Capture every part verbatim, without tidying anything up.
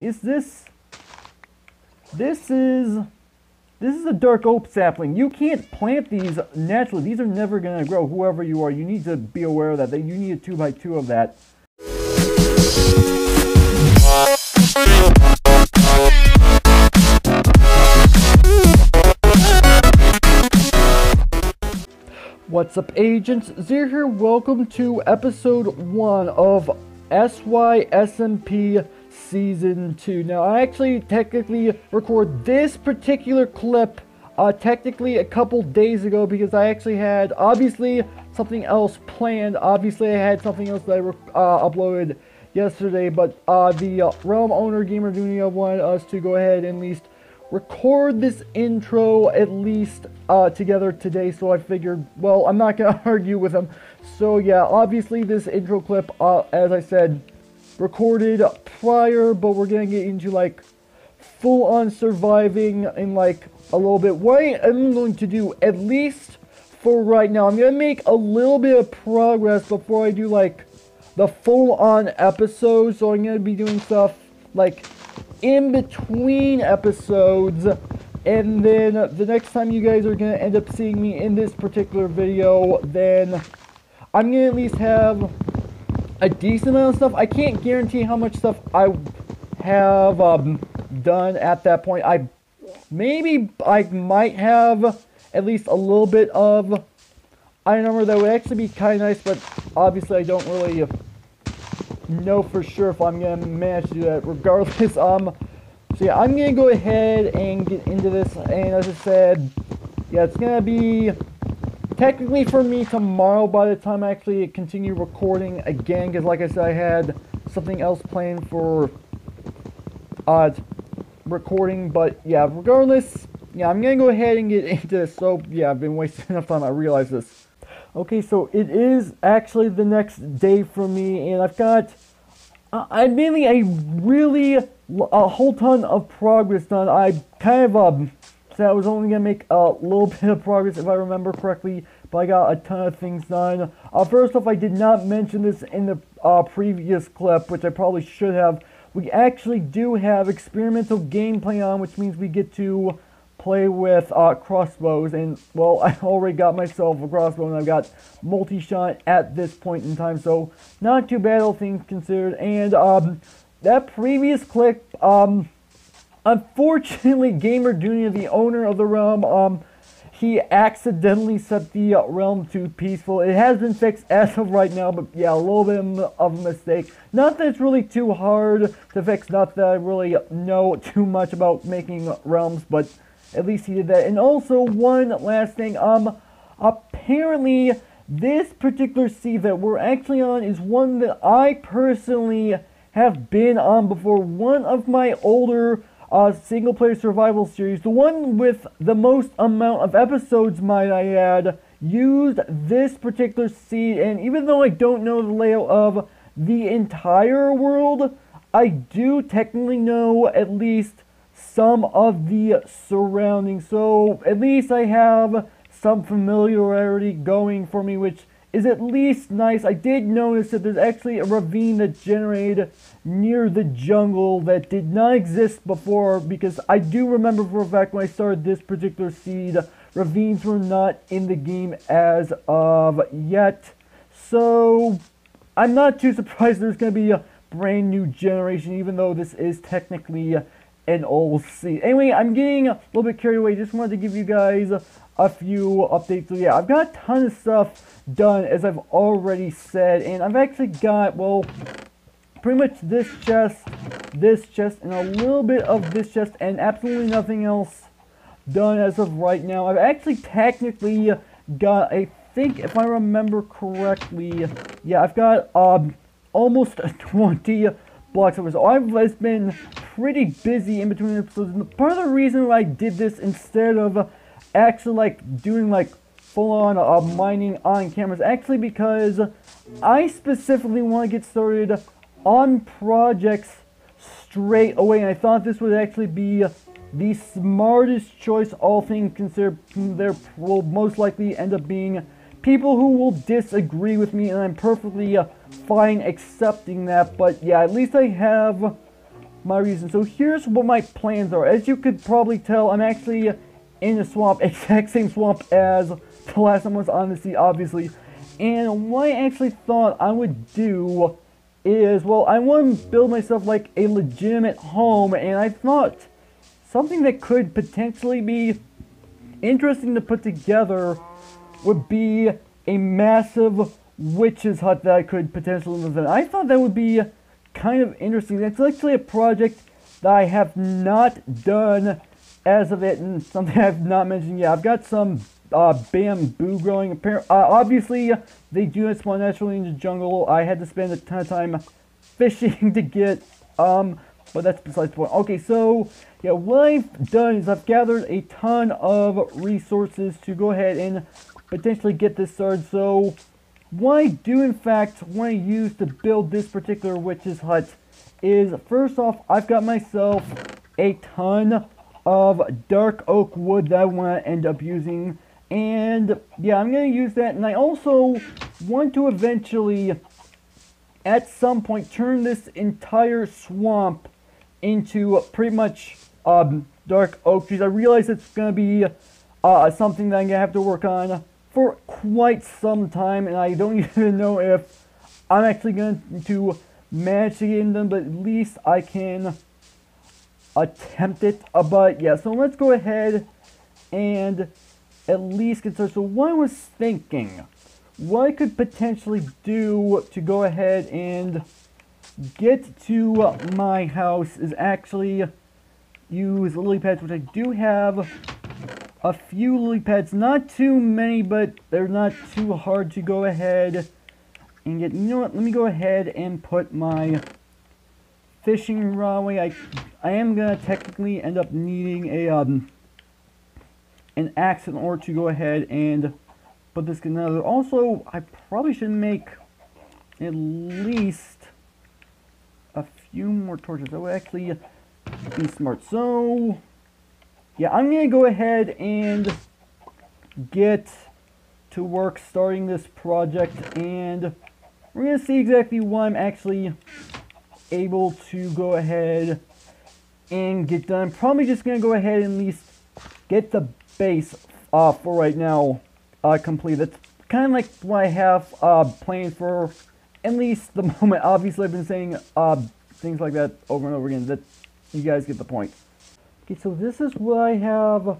is this. This is this is a dark oak sapling. You can't plant these naturally. These are never going to grow. Whoever you are, you need to be aware of that. That you need a two by two of that. What's up, agents? Zer here. Welcome to episode one of S Y S M P season two. Now, I actually technically record this particular clip uh, technically a couple days ago because I actually had obviously something else planned. Obviously, I had something else that I uh, uploaded yesterday, but uh, the uh, Realm owner Gamer Dunia wanted us to go ahead and at least record this intro at least uh, together today, so I figured, well, I'm not gonna argue with him. So yeah, obviously this intro clip, uh, as I said, recorded prior, but we're gonna get into like full-on surviving in like a little bit. What I'm going to do, at least for right now, I'm gonna make a little bit of progress before I do like the full-on episode. So I'm gonna be doing stuff like in between episodes, and then the next time you guys are gonna end up seeing me in this particular video, then I'm gonna at least have a decent amount of stuff. I can't guarantee how much stuff I have um, done at that point. I maybe I might have at least a little bit of iron armor. That would actually be kind of nice, but obviously I don't really know for sure if I'm gonna manage to do that. Regardless, um so yeah, I'm gonna go ahead and get into this, and as I said, yeah, it's gonna be technically for me tomorrow by the time I actually continue recording again, because like I said, I had something else planned for uh recording. But yeah, regardless, yeah, I'm gonna go ahead and get into this. So yeah, I've been wasting enough time, I realize this. Okay, so it is actually the next day for me, and I've got uh, I mainly a really a whole ton of progress done. I kind of um, said I was only gonna make a little bit of progress if I remember correctly, but I got a ton of things done. Uh, first off, I did not mention this in the uh, previous clip, which I probably should have. We actually do have experimental gameplay on, which means we get to play with uh, crossbows, and well, I already got myself a crossbow, and I've got multi-shot at this point in time, so not too bad, all things considered. And um, that previous clip, um, unfortunately, Gamer Dunia, the owner of the Realm, um, he accidentally set the uh, Realm to peaceful. It has been fixed as of right now, but yeah, a little bit of a mistake. Not that it's really too hard to fix, not that I really know too much about making realms, but at least he did that. And also, one last thing, um, apparently this particular sea that we're actually on is one that I personally have been on before. One of my older uh, single player survival series, the one with the most amount of episodes, might I add, used this particular sea. And even though I don't know the layout of the entire world, I do technically know at least some of the surroundings, so at least I have some familiarity going for me, which is at least nice. I did notice that there's actually a ravine that generated near the jungle that did not exist before, because I do remember for a fact when I started this particular seed, ravines were not in the game as of yet, so I'm not too surprised there's going to be a brand new generation, even though this is technically and all see. Anyway, I'm getting a little bit carried away. Just wanted to give you guys a few updates. So yeah, I've got a ton of stuff done, as I've already said, and I've actually got, well, pretty much this chest, this chest, and a little bit of this chest, and absolutely nothing else done as of right now. I've actually technically got, I think, if I remember correctly, yeah, I've got um, almost twenty blocks over. So I've been pretty busy in between episodes, and part of the reason why I did this instead of actually like doing like full-on uh, mining on camera is actually because I specifically want to get started on projects straight away, and I thought this would actually be the smartest choice, all things considered. There will most likely end up being people who will disagree with me, and I'm perfectly uh, fine accepting that, but yeah, at least I have my reason. So here's what my plans are. As you could probably tell, I'm actually in a swamp, exact same swamp as the last time I was on the sea, obviously. And what I actually thought I would do is, well, I want to build myself like a legitimate home, and I thought something that could potentially be interesting to put together would be a massive witch's hut that I could potentially live in. I thought that would be kind of interesting. That's actually a project that I have not done as of it, and something I've not mentioned yet. I've got some uh, bamboo growing. Apparently, uh, obviously, they do not spawn naturally in the jungle. I had to spend a ton of time fishing to get, um, but that's besides the point. Okay, so yeah, what I've done is I've gathered a ton of resources to go ahead and potentially get this started. So what I do, in fact, want to use to build this particular witch's hut is, first off, I've got myself a ton of dark oak wood that I want to end up using, and yeah, I'm going to use that. And I also want to eventually at some point turn this entire swamp into pretty much um, dark oak trees. I realize it's going to be uh, something that I'm going to have to work on for quite some time, and I don't even know if I'm actually going to manage to get in them, but at least I can attempt it. Uh, but yeah, so let's go ahead and at least get started. So what I was thinking, what I could potentially do to go ahead and get to my house is actually use lily pads, which I do have a few lily pads, not too many, but they're not too hard to go ahead and get. You know what, let me go ahead and put my fishing rod away. I I am gonna technically end up needing a um an axe in order to go ahead and put this together. Also, I probably should make at least a few more torches. That would actually be smart. So yeah, I'm gonna go ahead and get to work starting this project, and we're gonna see exactly what I'm actually able to go ahead and get done. I'm probably just gonna go ahead and at least get the base uh, for right now uh, complete. That's kind of like what I have uh, planned for at least the moment. Obviously, I've been saying uh, things like that over and over again. That you guys get the point. Okay, so this is what I have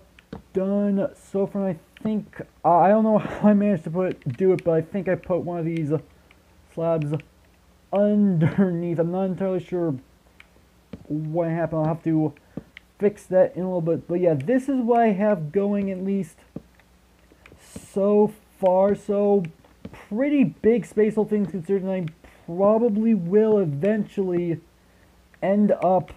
done so far. I think uh, I don't know how I managed to put do it, but I think I put one of these slabs underneath. I'm not entirely sure what happened. I'll have to fix that in a little bit. But yeah, this is what I have going at least so far. So pretty big space, all things considered, and I probably will eventually end up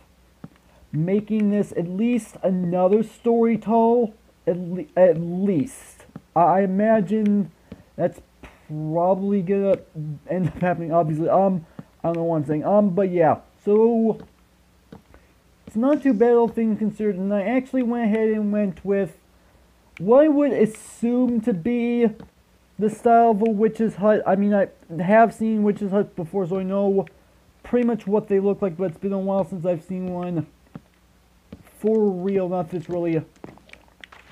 making this at least another story tall. At, le at least. I imagine that's probably gonna end up happening, obviously. Um, I don't know what I'm saying. Um, but yeah, so it's not too bad, all things considered. And I actually went ahead and went with what I would assume to be the style of a witch's hut. I mean, I have seen witch's huts before, so I know pretty much what they look like, but it's been a while since I've seen one for real. Not that it's really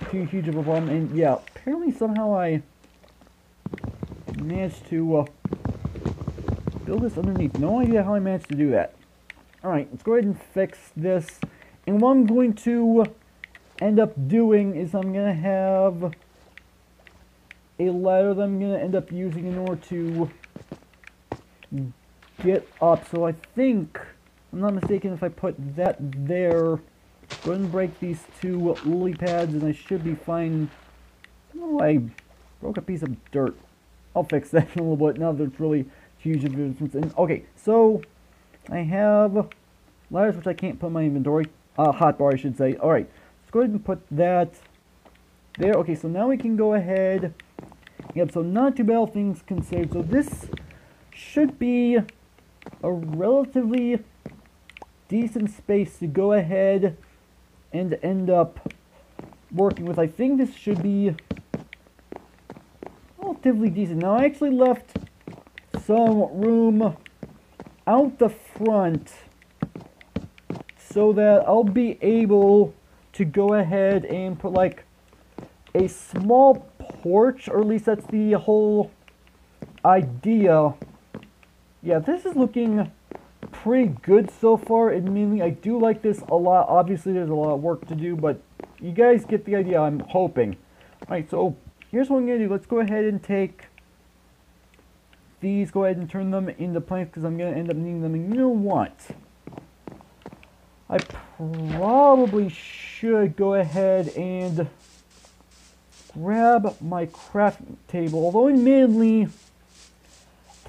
too huge of a problem. And yeah, apparently somehow I managed to uh, build this underneath. No idea how I managed to do that. Alright, let's go ahead and fix this. And what I'm going to end up doing is I'm going to have a ladder that I'm going to end up using in order to get up. So I think, I'm not mistaken, if I put that there, go ahead and break these two lily pads and I should be fine. Oh, I broke a piece of dirt. I'll fix that in a little bit now that it's really huge of a difference. And okay, so I have ladders which I can't put in my inventory. Uh, hotbar, I should say. Alright, let's go ahead and put that there. Okay, so now we can go ahead. Yep, so not too bad, all things considered. So this should be a relatively decent space to go ahead and end up working with. I think this should be relatively decent. Now I actually left some room out the front so that I'll be able to go ahead and put like a small porch, or at least that's the whole idea. Yeah, this is looking pretty good so far, and mainly I do like this a lot. Obviously there's a lot of work to do, but you guys get the idea, I'm hoping. Alright, so here's what I'm going to do. Let's go ahead and take these, go ahead and turn them into plants, because I'm going to end up needing them. And you know what? I probably should go ahead and grab my craft table, although I mainly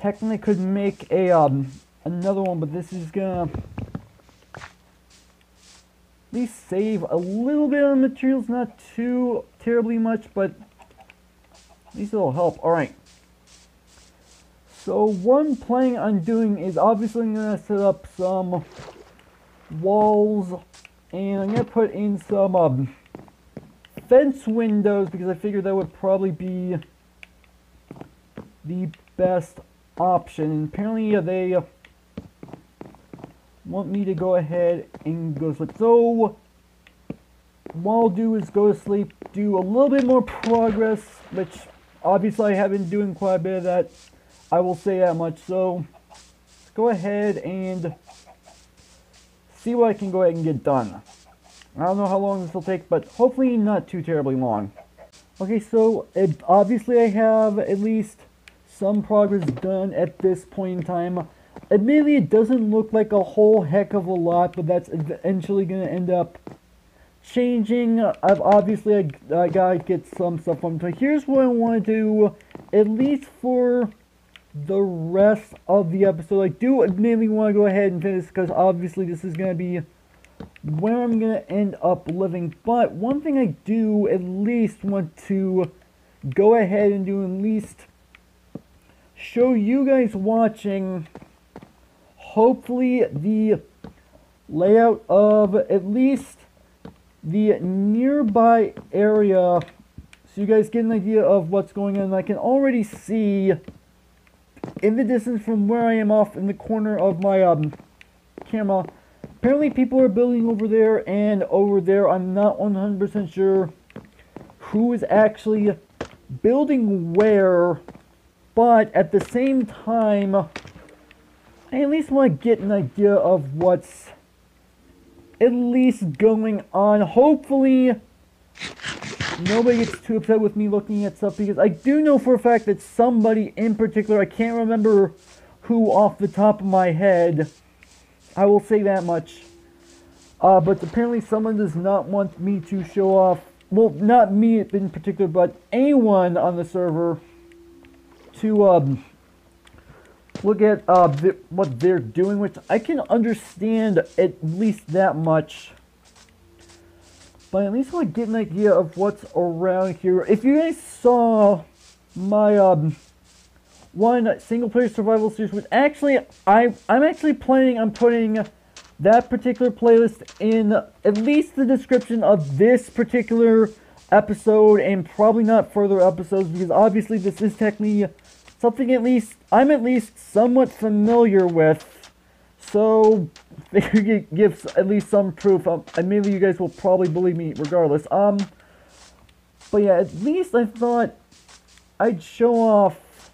technically could make a um, another one, but this is gonna at least save a little bit of materials, not too terribly much, but at least it'll help. Alright, so what I'm planning on doing is obviously I'm gonna set up some walls, and I'm gonna put in some um, fence windows, because I figured that would probably be the best option. Apparently they want me to go ahead and go to sleep, so what I'll do is go to sleep, do a little bit more progress, which obviously I have been doing quite a bit of that, I will say that much. So let's go ahead and see what I can go ahead and get done. I don't know how long this will take, but hopefully not too terribly long. Okay, so it, obviously I have at least some progress done at this point in time. Admittedly, it doesn't look like a whole heck of a lot, but that's eventually going to end up changing. I've obviously I, I gotta get some stuff from. So here's what I want to do, at least for the rest of the episode. I do admittedly want to go ahead and finish, because obviously this is going to be where I'm going to end up living. But one thing I do at least want to go ahead and do, at least show you guys watching, hopefully, the layout of at least the nearby area, so you guys get an idea of what's going on. I can already see in the distance from where I am off in the corner of my um, camera, apparently people are building over there and over there. I'm not one hundred percent sure who is actually building where, but at the same time, I at least want to get an idea of what's at least going on. Hopefully nobody gets too upset with me looking at stuff, because I do know for a fact that somebody in particular, I can't remember who off the top of my head, I will say that much. Uh, but apparently someone does not want me to show off, well, not me in particular, but anyone on the server to um, look at uh, the, what they're doing, which I can understand at least that much. But at least I want to get an idea of what's around here. If you guys saw my um, one single player survival series, which actually I I'm actually planning on putting that particular playlist in at least the description of this particular episode, and probably not further episodes, because obviously this is technically something at least I'm at least somewhat familiar with, so it gives at least some proof. Um, and maybe you guys will probably believe me regardless. Um, but yeah, at least I thought I'd show off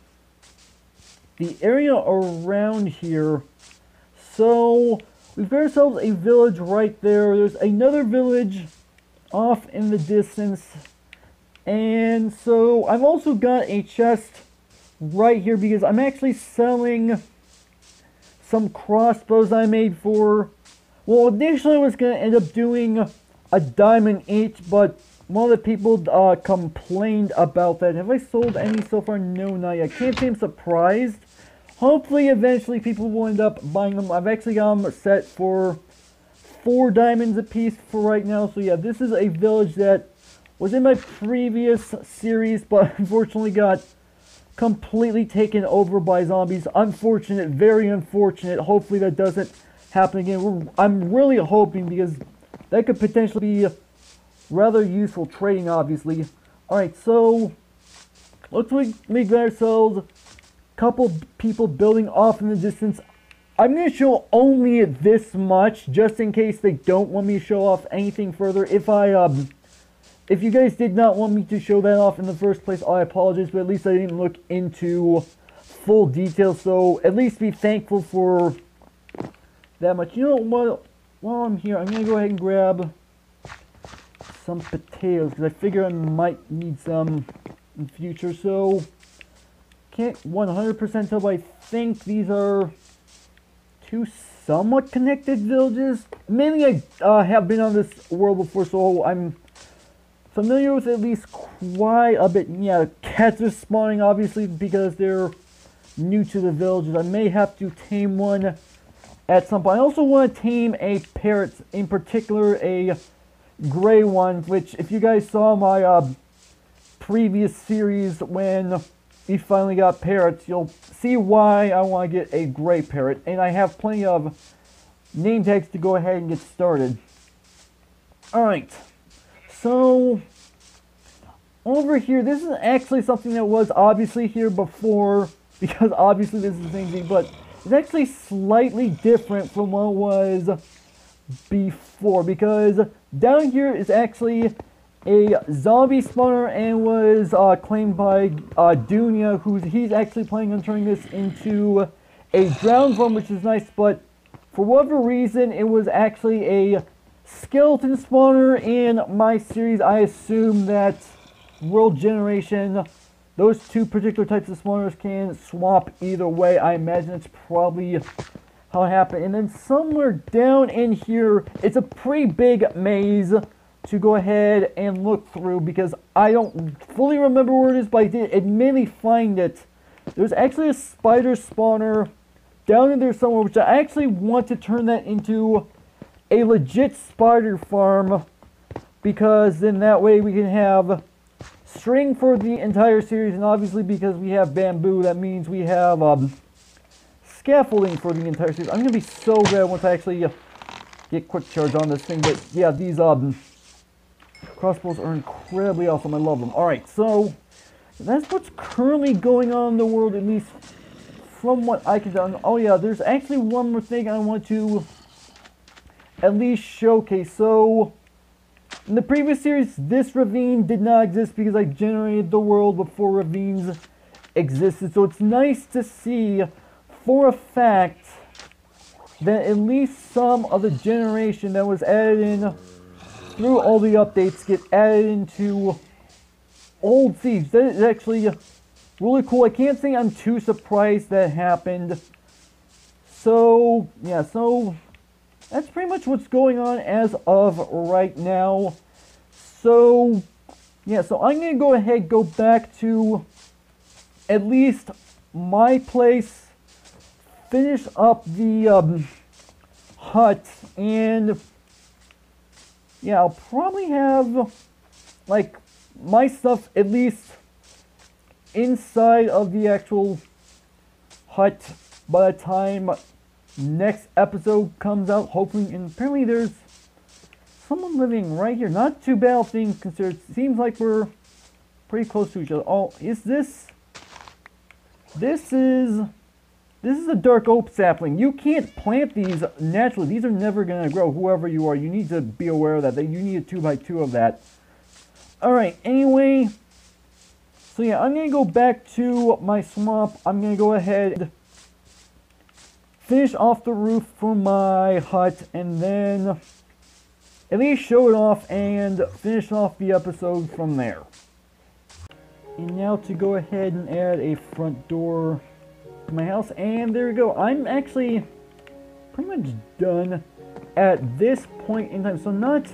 the area around here. So we've got ourselves a village right there. There's another village off in the distance. And so I've also got a chest right here, because I'm actually selling some crossbows I made for, well, initially I was going to end up doing a diamond each, but one of the people uh, complained about that. Have I sold any so far? No, not yet. Can't say I'm surprised. Hopefully, eventually, people will end up buying them. I've actually got them set for four diamonds a piece for right now. So yeah, this is a village that was in my previous series, but unfortunately got completely taken over by zombies. Unfortunate, very unfortunate. Hopefully that doesn't happen again. We're, I'm really hoping, because that could potentially be rather useful trading, obviously. Alright, so let's make ourselves a couple people building off in the distance. I'm going to show only this much, just in case they don't want me to show off anything further. If I, um, if you guys did not want me to show that off in the first place, I apologize, but at least I didn't look into full detail, so at least be thankful for that much. You know what, while I'm here, I'm going to go ahead and grab some potatoes, because I figure I might need some in the future, so can't one hundred percent tell, but I think these are two somewhat connected villages. Mainly I uh, have been on this world before, so I'm familiar with at least quite a bit. Yeah, the cats are spawning, obviously, because they're new to the villages. I may have to tame one at some point. I also want to tame a parrot, in particular a gray one, which if you guys saw my uh, previous series when we finally got parrots, you'll see why I want to get a gray parrot, and I have plenty of name tags to go ahead and get started. Alright, so over here, this is actually something that was obviously here before, because obviously this is the same thing, but it's actually slightly different from what it was before, because down here is actually a zombie spawner and was uh, claimed by uh, Dunya, who's he's actually planning on turning this into a drowned one, which is nice, but for whatever reason, it was actually a skeleton spawner in my series. I assume that world generation, those two particular types of spawners can swap either way. I imagine it's probably how it happened. And then somewhere down in here, it's a pretty big maze to go ahead and look through, because I don't fully remember where it is, but I did admittedly find it. There's actually a spider spawner down in there somewhere, which I actually want to turn that into a legit spider farm, because then that way we can have string for the entire series, and obviously because we have bamboo, that means we have um, scaffolding for the entire series. I'm going to be so glad once I actually get quick charge on this thing, but yeah, these um... crossbows are incredibly awesome. I love them. Alright, so that's what's currently going on in the world, at least from what I can tell. Oh yeah, there's actually one more thing I want to at least showcase. So, in the previous series, this ravine did not exist because I generated the world before ravines existed. So it's nice to see for a fact that at least some of the generation that was added in through all the updates get added into old seeds. That is actually really cool. I can't say I'm too surprised that happened. So, yeah, so that's pretty much what's going on as of right now. So, yeah, so I'm going to go ahead, go back to at least my place, finish up the um, hut, and yeah, I'll probably have, like, my stuff at least inside of the actual hut by the time next episode comes out, hopefully. And apparently there's someone living right here. Not too bad, things considered. Seems like we're pretty close to each other. Oh, is this... This is... This is a dark oak sapling. You can't plant these naturally. These are never going to grow, whoever you are. You need to be aware of that. You need a two by two of that. Alright, anyway. So yeah, I'm going to go back to my swamp. I'm going to go ahead and finish off the roof for my hut. And then at least show it off and finish off the episode from there. And now to go ahead and add a front door my house, and there we go. I'm actually pretty much done at this point in time, so not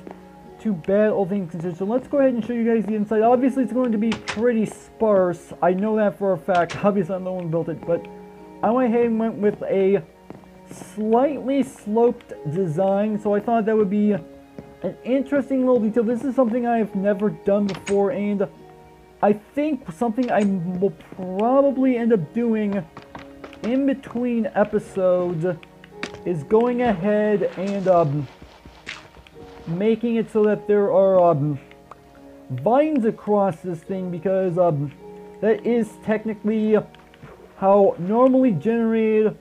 too bad, all things considered. So let's go ahead and show you guys the inside. Obviously it's going to be pretty sparse, I know that for a fact. Obviously I'm the one who built it, but I went ahead and went with a slightly sloped design, so I thought that would be an interesting little detail. This is something I've never done before, and I think something I will probably end up doing in between episodes is going ahead and um, making it so that there are um, vines across this thing, because um, that is technically how normally generated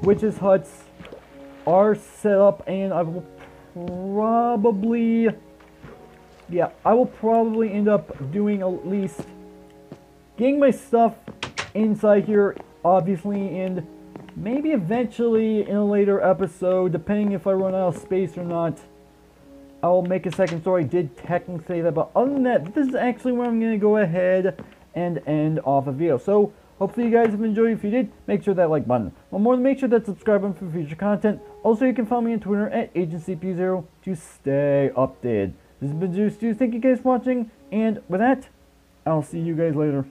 witches' huts are set up, and I will probably, yeah, I will probably end up doing at least getting my stuff inside here, obviously, and maybe eventually in a later episode, depending if I run out of space or not, I'll make a second story. I did technically say that, but other than that, this is actually where I'm going to go ahead and end off the video. So hopefully you guys have enjoyed. If you did, make sure that like button. Well, more than make sure that subscribe button for future content. Also, you can follow me on Twitter at Agent C P U zero to stay updated. This has been Zer zero Studioz. Thank you guys for watching, and with that, I'll see you guys later.